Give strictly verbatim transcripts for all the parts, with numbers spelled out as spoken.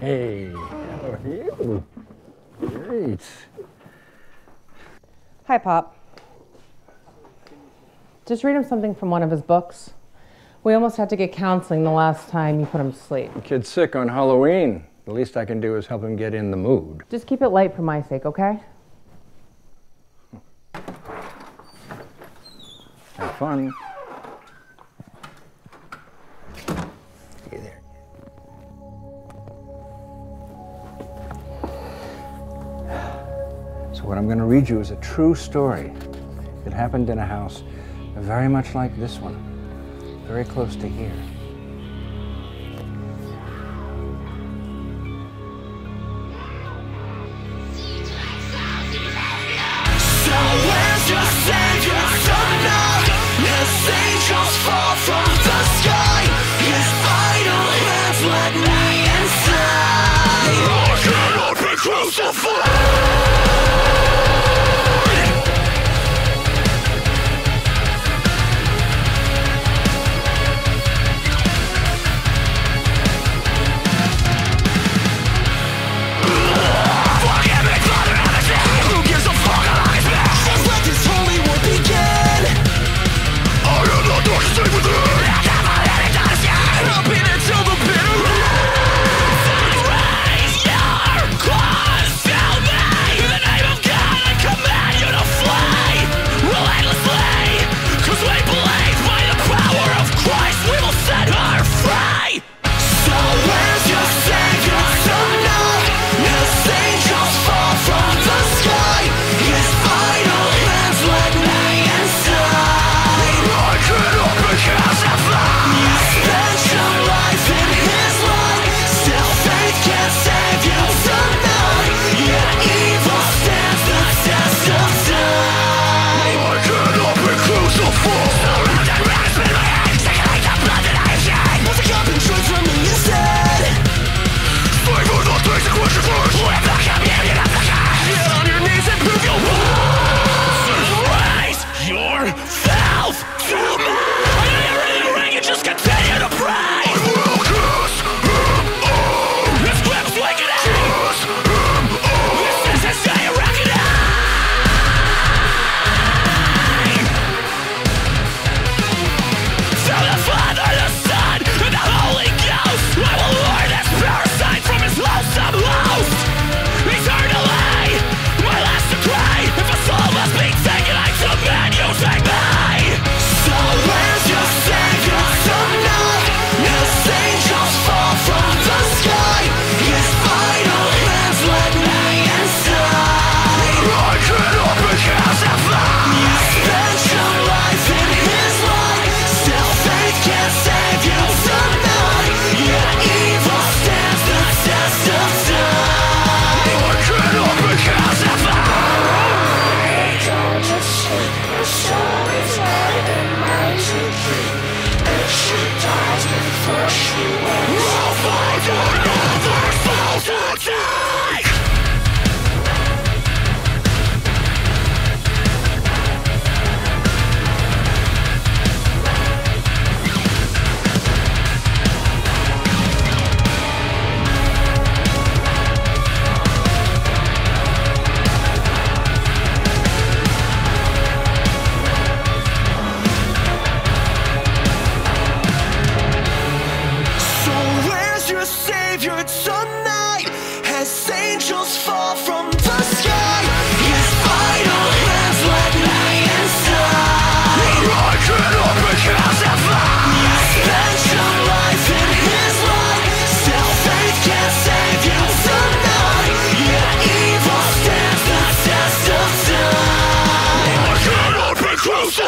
Hey, how are you? Great. Hi, Pop. Just read him something from one of his books. We almost had to get counseling the last time you put him to sleep. The kid's sick on Halloween. The least I can do is help him get in the mood. Just keep it light for my sake, okay? Have fun. Stay there. So what I'm going to read you is a true story. It happened in a house very much like this one. Very close to here. So where's your savior? Don't know. His angels fall from the sky. His idle hands let me inside. I cannot be crucified.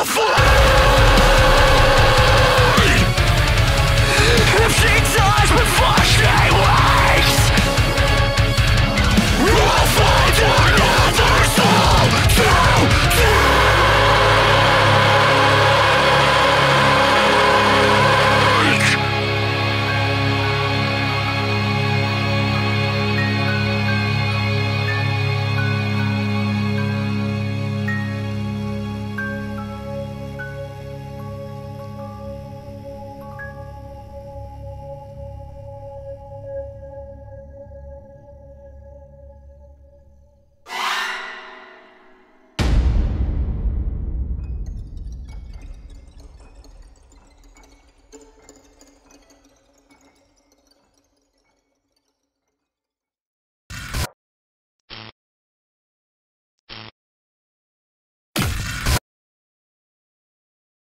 Fuck!